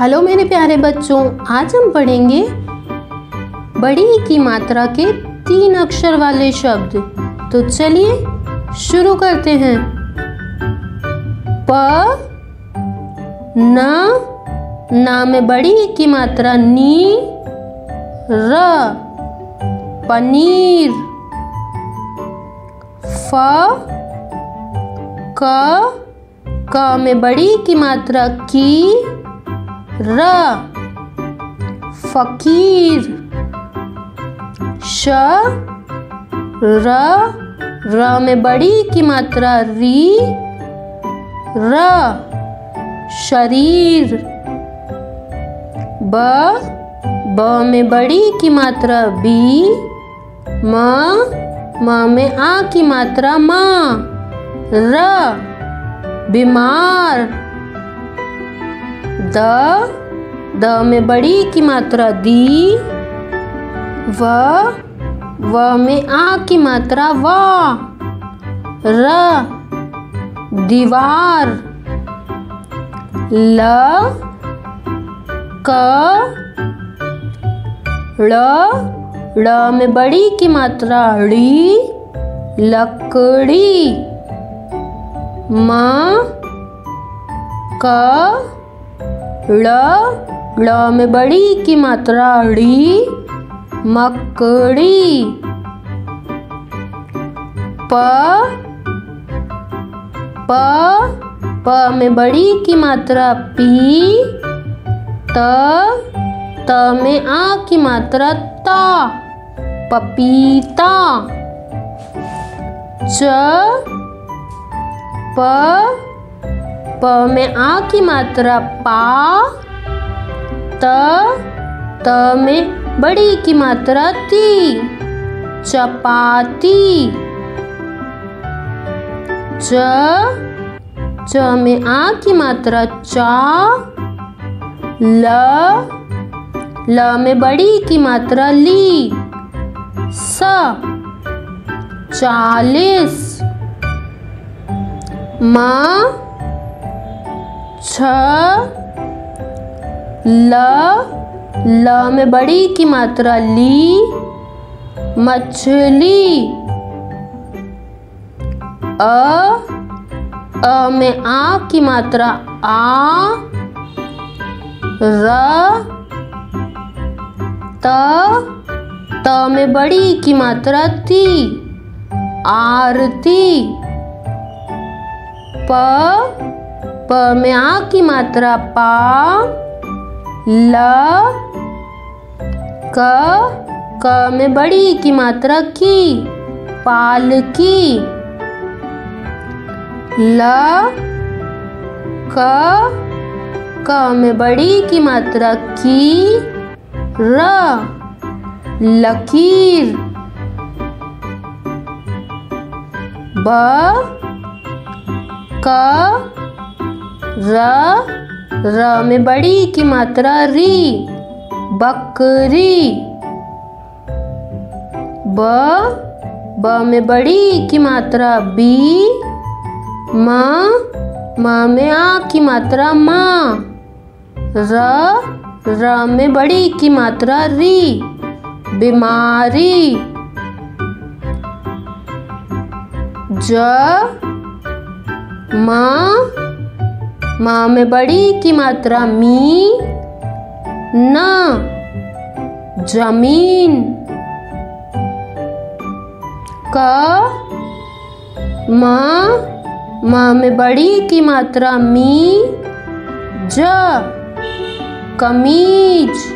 Hello मेरे प्यारे बच्चों, आज हम पढ़ेंगे बड़ी की मात्रा के 3 अक्षर वाले शब्द। तो चलिए शुरू करते हैं। प ना में बड़ी की मात्रा नी, र पनीर। फ क में बड़ी की मात्रा की, र फकीर। श र में बड़ी की मात्रा री, र शरीर। ब में बड़ी की मात्रा बी, म में आ की मात्रा मा, र बीमार। द में बड़ी की मात्रा दी, व में आ की मात्रा वा, र दीवार। ल क ड़ में बड़ी की मात्रा ड़ी, लकड़ी। म क ळ में बड़ी की मात्रा ड़ी, मकड़ी। प में बड़ी की मात्रा पी, त में आ की मात्रा ता, पपीता। प में आ की मात्रा पा, त में बड़ी की मात्रा ती, चपाती। च में आ की मात्रा चा, ल में बड़ी की मात्रा ली, स चालीस। म ल में बड़ी की मात्रा ली, मछली। अ में आ की मात्रा आ, र त में बड़ी की मात्रा ती, आरती। प में आ की मात्रा पा, क में बड़ी की मात्रा की, पालकी। क में बड़ी की मात्रा की, र लकीर। ब क र में बड़ी की मात्रा री, बकरी। ब में बड़ी की मात्रा बी, म में आ की मात्रा मा, र में बड़ी की मात्रा री, बीमारी। म में बड़ी की मात्रा मी, न जमीन। म में बड़ी की मात्रा मी, ज कमीज।